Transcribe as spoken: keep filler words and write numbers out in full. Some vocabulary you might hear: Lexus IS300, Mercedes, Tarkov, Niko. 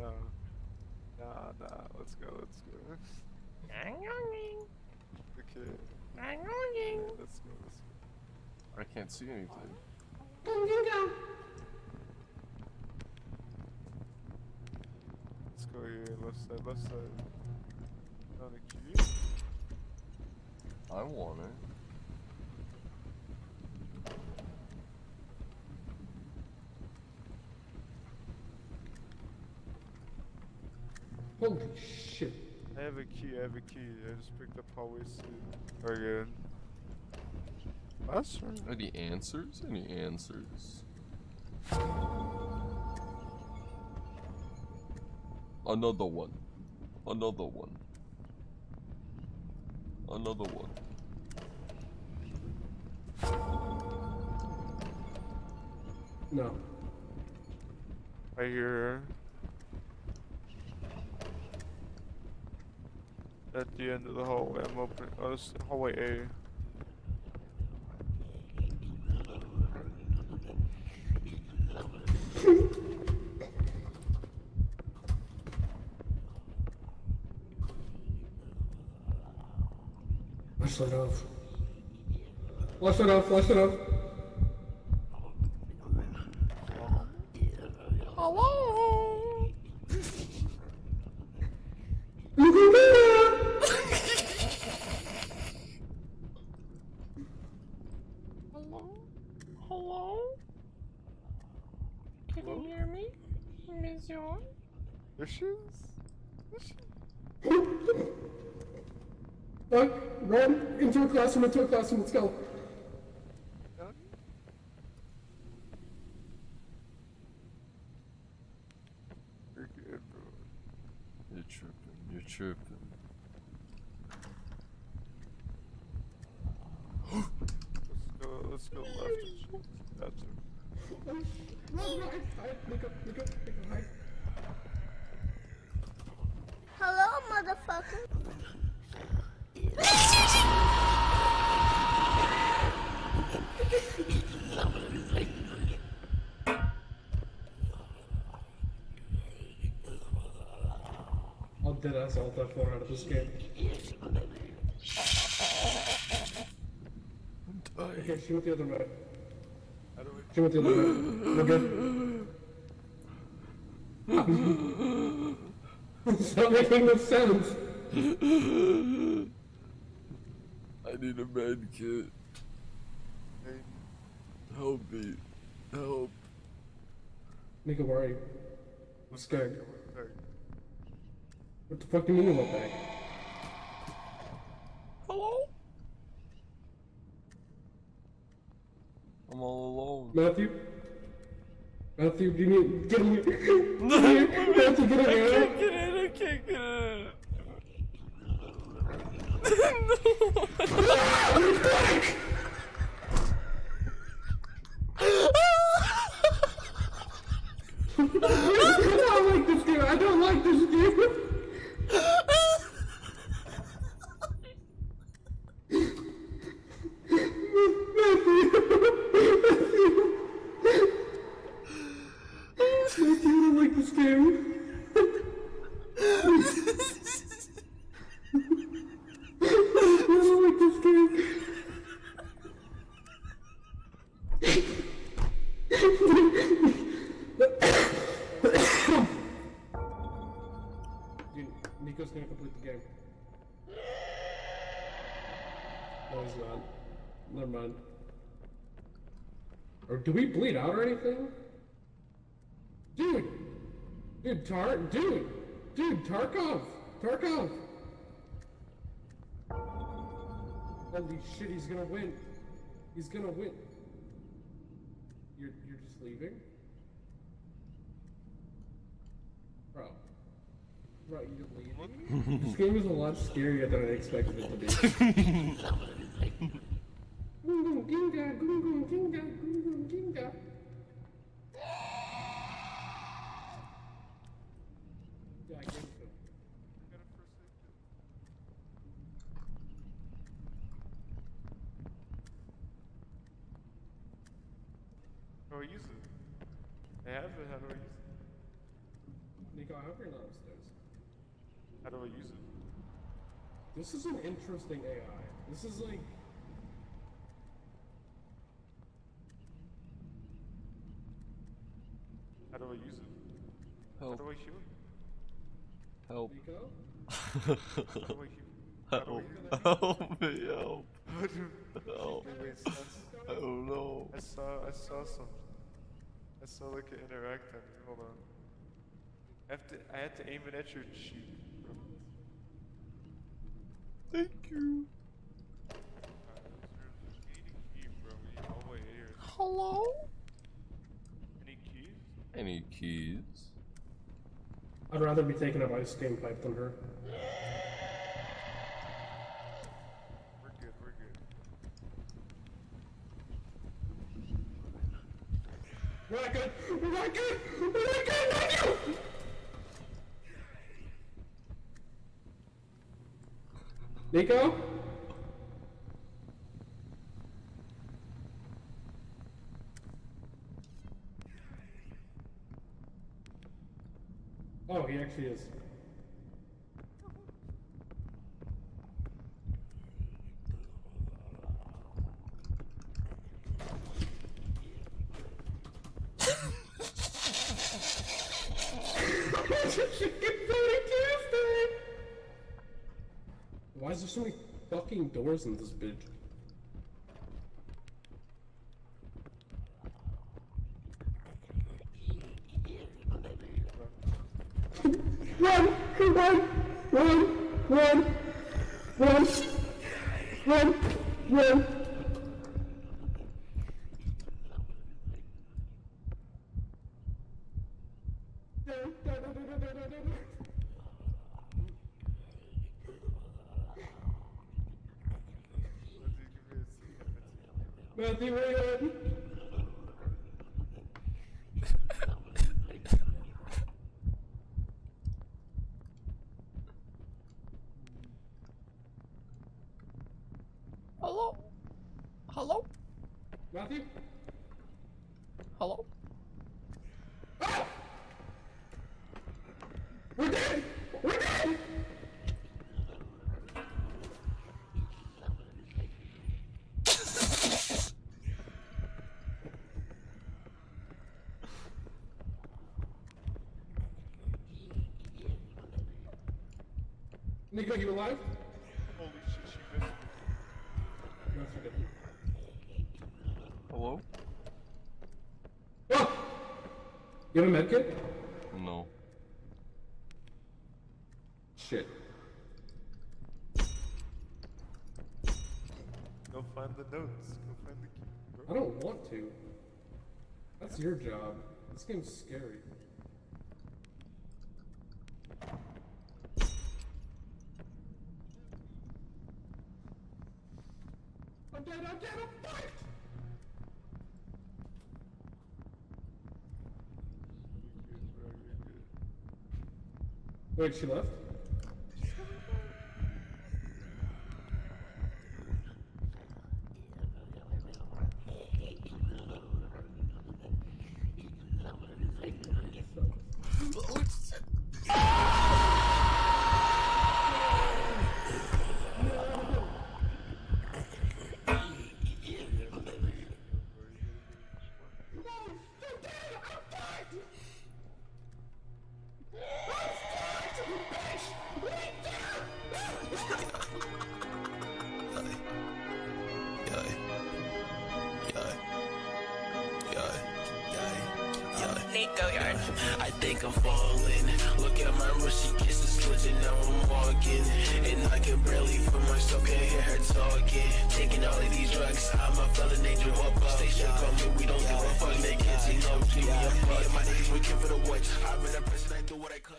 no. Nah, nah, let's go, let's go. Okay. Okay, let's go, let's go. I can't see anything. Let's go here, left side, left side. Found a key. I want it. Holy shit. I have a key, I have a key. I just picked up hallways too. Again. Last room. Any answers? Any answers? Another one. Another one. Another one. No. I hear. At the end of the hallway, I'm opening. Oh, this is hallway A. Wash it off. Wash it off, wash it off. Hello? Look at me! There she is. Look, run into a classroom, into a classroom, let's go. You're good, bro. You're tripping, you're tripping. Let's go, let's go left. That's it. Run, run, hide, hide, look up, look up, look up, hide. Hello, motherfucker. How did I salt that far out of this game? Okay, shoot the other man. Shoot the other man. We're good. It's not making no sense! I need a med kit. Hey. Help me. Help. Niko, where are you? What's going on? What the fuck do you mean about that? Hello? I'm all alone. Matthew? Matthew, do you need- get in here! No! Matthew, get in here! I can't get in, I can't get in! No! I don't like this game, I don't like this game! Matthew! Matthew! Matthew, I don't like this game. I don't like this game. Dude, Nico's gonna complete the game. No, he's not. Never mind. Or do we bleed out or anything? Dude! Dude, Tar- Dude! Dude, Tarkov! Tarkov! Holy shit, he's gonna win! He's gonna win! You're- you're just leaving? Bro. Bro, you're leaving? This game is a lot scarier than I expected it to be. Goom goom ginga, goom goom ginga, goom goom ginga. Yeah, I gave it to him. How do I use it? I have it, how do I use it? Niko, I hope you're not upstairs. How do I use it? This is an interesting A I. This is like... How do I use it? Help. How do I shoot? Help. Niko? How do I shoot? Help. Help me, help. Help. I don't know. I saw, I saw something. I saw like an interact on you, hold on. I, have to, I had to aim it at your cheek, bro. Thank you. Hello? Any keys? Any keys? I'd rather be taking a ice game pipe than her. We're good, we're good. We're not good! We're not good! We're not good! Thank you! Niko? Oh, he actually is. Why is there so many fucking doors in this bitch? Run! Run! Run! Run! Run! Run! Run! Matthew, run! Hello? Hello? Matthew? Hello? Ah! We're dead! We're dead! Niko, you alive? Holy shit, she missed me. Hello? Oh! You have a medkit? No. Shit. Go find the notes. Go find the key. Bro. I don't want to. That's your job. This game's scary. I'm dead, I'm dead, I'm fucked! Wait, she left? Niko, I think I'm falling. Look at my when she kisses, glitching. Now I'm walking, and I can barely feel myself. Can't hear her talking. Taking all of these drugs, I'm a felon. They drew up. They should call me. We don't give a fuck. They can't see no. Me and my niggas, we came for the watch. I'm in a prison. I do what I could.